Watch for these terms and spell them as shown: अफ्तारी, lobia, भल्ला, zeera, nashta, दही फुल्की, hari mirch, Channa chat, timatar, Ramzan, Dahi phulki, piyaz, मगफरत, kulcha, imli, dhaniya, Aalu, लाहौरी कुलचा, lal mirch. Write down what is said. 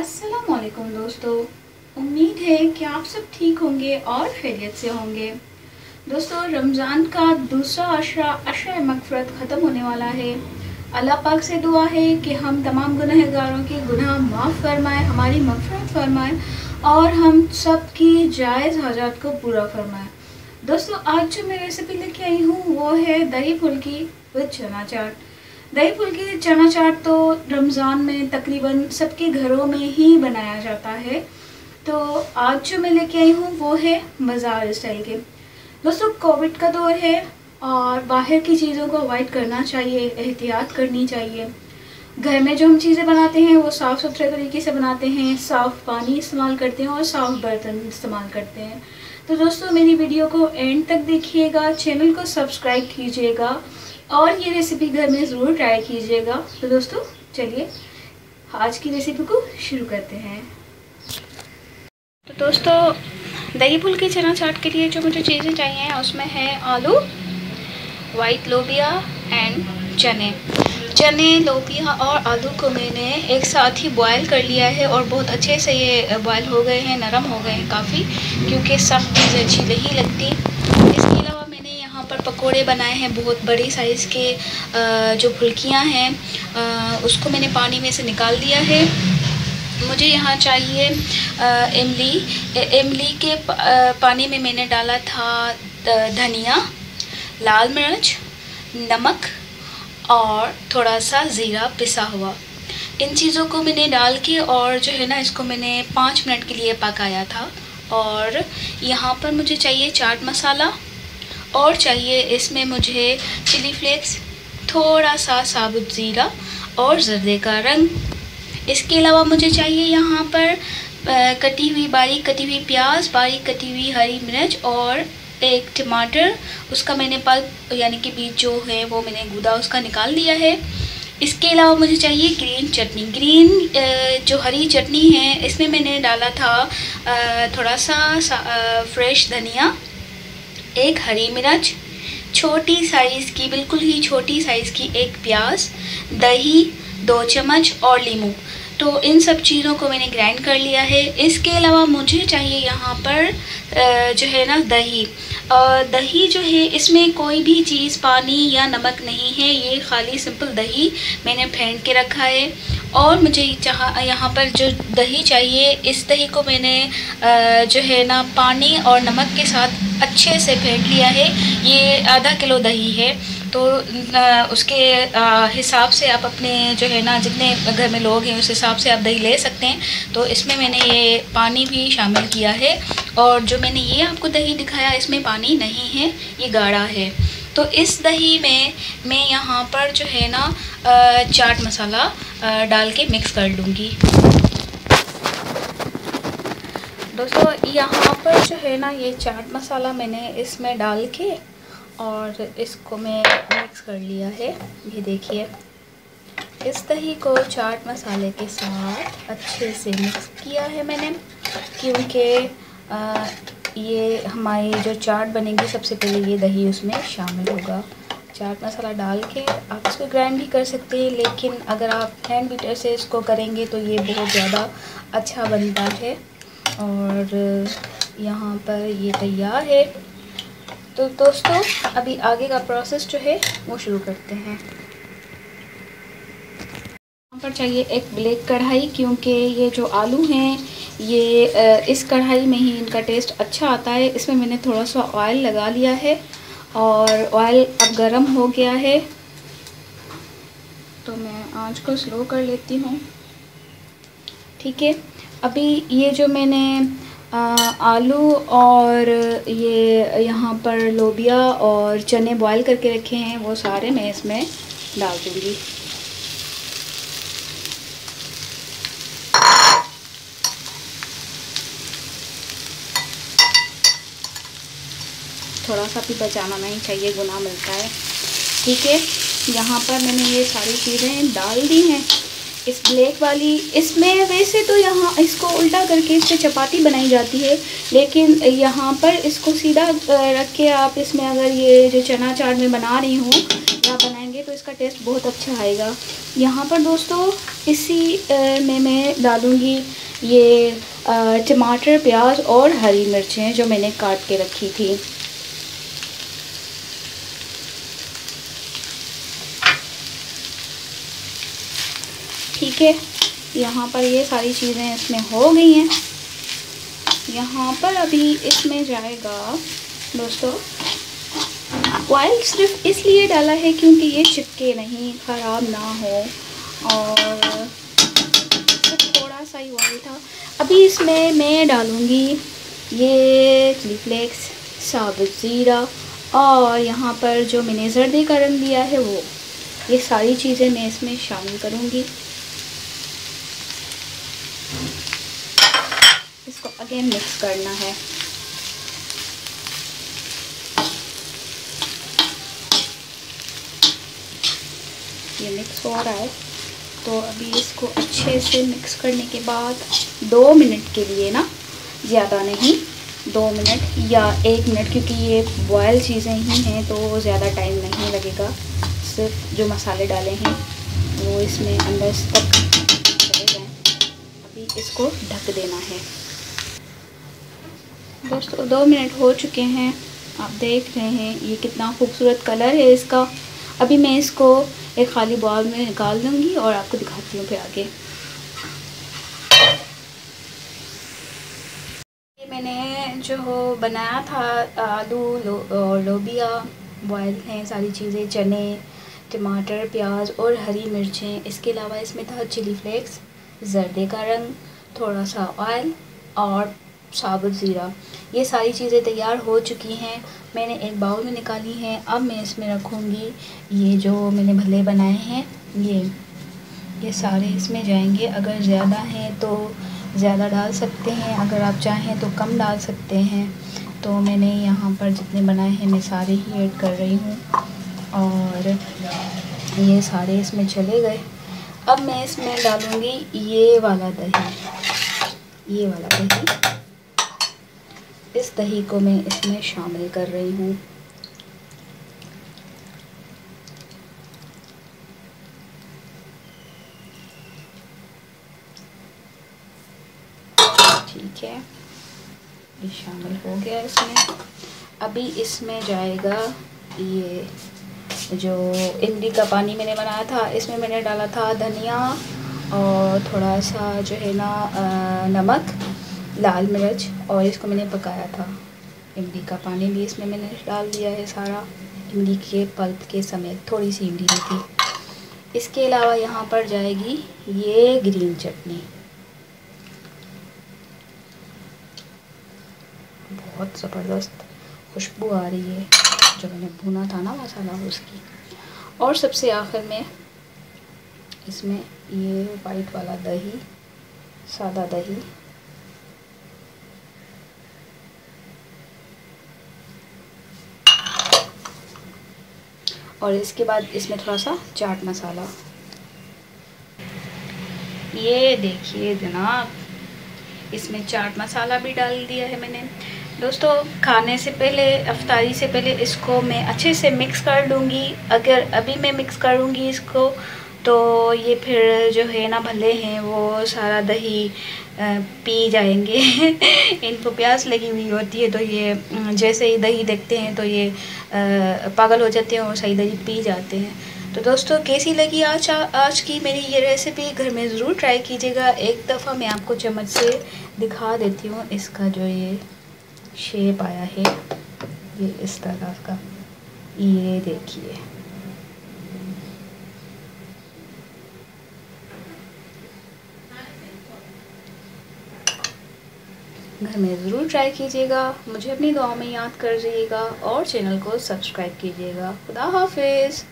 अस्सलामुअलैकुम दोस्तों, उम्मीद है कि आप सब ठीक होंगे और खैरियत से होंगे। दोस्तों, रमज़ान का दूसरा अशरा मगफरत ख़त्म होने वाला है। अल्लाह पाक से दुआ है कि हम तमाम गुनहगारों के गुनाह माफ़ फरमाएँ, हमारी मगफरत फरमाएँ और हम सब की जायज़ हाजात को पूरा फरमाएँ। दोस्तों, आज जो मैं रेसिपी लेके आई हूँ वो है दही फुल्की विद चना चाट। दही फुल्की चना चाट तो रमज़ान में तकरीबन सबके घरों में ही बनाया जाता है। तो आज जो मैं लेके आई हूँ वो है मज़ार स्टाइल के। दोस्तों, कोविड का दौर है और बाहर की चीज़ों को अवॉइड करना चाहिए, एहतियात करनी चाहिए। घर में जो हम चीज़ें बनाते हैं वो साफ़ सुथरे तरीके से बनाते हैं, साफ़ पानी इस्तेमाल करते हैं और साफ़ बर्तन इस्तेमाल करते हैं। तो दोस्तों, मेरी वीडियो को एंड तक देखिएगा, चैनल को सब्सक्राइब कीजिएगा और ये रेसिपी घर में ज़रूर ट्राई कीजिएगा। तो दोस्तों, चलिए आज की रेसिपी को शुरू करते हैं। तो दोस्तों, दही फुल्की चना चाट के लिए जो मुझे चीज़ें चाहिए हैं उसमें है आलू, वाइट लोबिया एंड चने। लोबिया और आलू को मैंने एक साथ ही बॉयल कर लिया है और बहुत अच्छे से ये बॉयल हो गए हैं, नरम हो गए हैं काफ़ी, क्योंकि सब चीज़ें अच्छी नहीं लगती। इसके अलावा पर पकोड़े बनाए हैं, बहुत बड़ी साइज़ के जो फुल्कियां हैं उसको मैंने पानी में से निकाल दिया है। मुझे यहाँ चाहिए इमली के पानी में मैंने डाला था धनिया, लाल मिर्च, नमक और थोड़ा सा ज़ीरा पिसा हुआ। इन चीज़ों को मैंने डाल के और जो है ना, इसको मैंने 5 मिनट के लिए पकाया था। और यहाँ पर मुझे चाहिए चाट मसाला और चाहिए इसमें मुझे चिली फ्लेक्स, थोड़ा सा साबुत ज़ीरा और जर्दे का रंग। इसके अलावा मुझे चाहिए यहाँ पर कटी हुई बारीक कटी हुई प्याज, बारीक कटी हुई हरी मिर्च और एक टमाटर। उसका मैंने पल्प यानी कि बीज जो है वो मैंने गूदा उसका निकाल लिया है। इसके अलावा मुझे चाहिए ग्रीन चटनी। ग्रीन जो हरी चटनी है इसमें मैंने डाला था थोड़ा सा फ्रेश धनिया, एक हरी मिर्च, छोटी साइज़ की, बिल्कुल ही छोटी साइज़ की एक प्याज, दही 2 चम्मच और नींबू। तो इन सब चीज़ों को मैंने ग्राइंड कर लिया है। इसके अलावा मुझे चाहिए यहाँ पर जो है ना दही। दही जो है इसमें कोई भी चीज़, पानी या नमक नहीं है, ये खाली सिंपल दही मैंने फेंट के रखा है। और मुझे यहाँ पर जो दही चाहिए, इस दही को मैंने जो है ना पानी और नमक के साथ अच्छे से फेंट लिया है। ये आधा किलो दही है, तो उसके हिसाब से आप अपने जो है ना जितने घर में लोग हैं उस हिसाब से आप दही ले सकते हैं। तो इसमें मैंने ये पानी भी शामिल किया है और जो मैंने ये आपको दही दिखाया इसमें पानी नहीं है, ये गाढ़ा है। तो इस दही में मैं यहाँ पर जो है ना चाट मसाला डाल के मिक्स कर लूँगी। दोस्तों, यहाँ पर जो है ना ये चाट मसाला मैंने इसमें डाल के और इसको मैं मिक्स कर लिया है। ये देखिए, इस दही को चाट मसाले के साथ अच्छे से मिक्स किया है मैंने, क्योंकि ये हमारी जो चाट बनेगी सबसे पहले ये दही उसमें शामिल होगा। चाट मसाला डाल के आप इसको ग्राइंड भी कर सकते हैं, लेकिन अगर आप हैंड बीटर से इसको करेंगे तो ये बहुत ज़्यादा अच्छा बनता है। और यहाँ पर ये तैयार है। तो दोस्तों, अभी आगे का प्रोसेस जो है वो शुरू करते हैं। यहाँ पर चाहिए एक ब्लैक कढ़ाई, क्योंकि ये जो आलू हैं ये इस कढ़ाई में ही इनका टेस्ट अच्छा आता है। इसमें मैंने थोड़ा सा ऑयल लगा लिया है और ऑयल अब गर्म हो गया है, तो मैं आंच को स्लो कर लेती हूँ। ठीक है, अभी ये जो मैंने आलू और ये यहाँ पर लोबिया और चने बॉईल करके रखे हैं वो सारे मैं इसमें डाल दूँगी। थोड़ा सा भी बचाना नहीं चाहिए, गुनाह मिलता है। ठीक है, यहाँ पर मैंने ये सारी चीज़ें डाल दी हैं। इस ब्लैक वाली इसमें वैसे तो यहाँ इसको उल्टा करके इससे चपाती बनाई जाती है, लेकिन यहाँ पर इसको सीधा रख के आप इसमें अगर ये जो चना चाट में बना रही हूँ या बनाएंगे डालेंगे तो इसका टेस्ट बहुत अच्छा आएगा। यहाँ पर दोस्तों इसी में मैं डालूँगी ये टमाटर, प्याज और हरी मिर्चें जो मैंने काट के रखी थी। ठीक है, यहाँ पर ये सारी चीज़ें इसमें हो गई हैं। यहाँ पर अभी इसमें जाएगा दोस्तों ऑयल, सिर्फ इसलिए डाला है क्योंकि ये चिपके नहीं, ख़राब ना हो, और थोड़ा सा ही ऑयल था। अभी इसमें मैं डालूँगी ये चिली फ्लेक्स, साबुत ज़ीरा, और यहाँ पर जो मैंने जर्दे का रंग दिया है वो, ये सारी चीज़ें मैं इसमें शामिल करूँगी। इसको अगेन मिक्स करना है। ये मिक्स हो रहा है तो अभी इसको अच्छे से मिक्स करने के बाद 2 मिनट के लिए, ना ज़्यादा नहीं, 2 मिनट या 1 मिनट, क्योंकि ये बॉयल चीज़ें ही हैं तो ज़्यादा टाइम नहीं लगेगा। सिर्फ जो मसाले डाले हैं वो इसमें अंदर तक चले जाएँ। अभी इसको ढक देना है। दोस्तों 2 मिनट हो चुके हैं, आप देख रहे हैं ये कितना खूबसूरत कलर है इसका। अभी मैं इसको एक खाली बाउल में निकाल दूंगी और आपको दिखाती हूँ फिर आगे। मैंने जो बनाया था आलू लोबिया, बॉयल हैं सारी चीज़ें, चने, टमाटर, प्याज और हरी मिर्चें। इसके अलावा इसमें था चिली फ्लेक्स, जर्दे का रंग, थोड़ा सा ऑयल और साबुत ज़ीरा। ये सारी चीज़ें तैयार हो चुकी हैं, मैंने एक बाउल में निकाली हैं। अब मैं इसमें रखूँगी ये जो मैंने भल्ले बनाए हैं, ये सारे इसमें जाएंगे। अगर ज़्यादा हैं तो ज़्यादा डाल सकते हैं, अगर आप चाहें तो कम डाल सकते हैं। तो मैंने यहाँ पर जितने बनाए हैं मैं सारे ही ऐड कर रही हूँ, और ये सारे इसमें चले गए। अब मैं इसमें डालूँगी ये वाला दही। इस दही को मैं इसमें शामिल कर रही हूँ। ठीक है, ये शामिल हो गया इसमें। अभी इसमें जाएगा ये जो इमली का पानी मैंने बनाया था, इसमें मैंने डाला था धनिया और थोड़ा सा जो है ना नमक, लाल मिर्च, और इसको मैंने पकाया था। इमली का पानी भी इसमें मैंने डाल दिया है सारा, इमली के पल्प के समेत, थोड़ी सी इमली थी। इसके अलावा यहाँ पर जाएगी ये ग्रीन चटनी, बहुत ज़बरदस्त खुशबू आ रही है, जो मैंने भुना था ना मसाला उसकी। और सबसे आखिर में इसमें ये वाइट वाला दही, सादा दही, और इसके बाद इसमें थोड़ा सा चाट मसाला। ये देखिए जनाब, इसमें चाट मसाला भी डाल दिया है मैंने। दोस्तों खाने से पहले, अफ्तारी से पहले इसको मैं अच्छे से मिक्स कर लूँगी। अगर अभी मैं मिक्स करूँगी इसको तो ये फिर जो है ना भल्ले हैं वो सारा दही पी जाएंगे। इनको प्यास लगी हुई होती है तो ये जैसे ही दही देखते हैं तो ये पागल हो जाते हैं और सही दही पी जाते हैं। तो दोस्तों कैसी लगी आज की मेरी ये रेसिपी, घर में ज़रूर ट्राई कीजिएगा। एक दफ़ा मैं आपको चम्मच से दिखा देती हूँ, इसका जो ये शेप आया है ये इस तरह का, ये देखिए। घर में ज़रूर ट्राई कीजिएगा, मुझे अपनी दुआ में याद करिएगा और चैनल को सब्सक्राइब कीजिएगा। खुदा हाफिज़।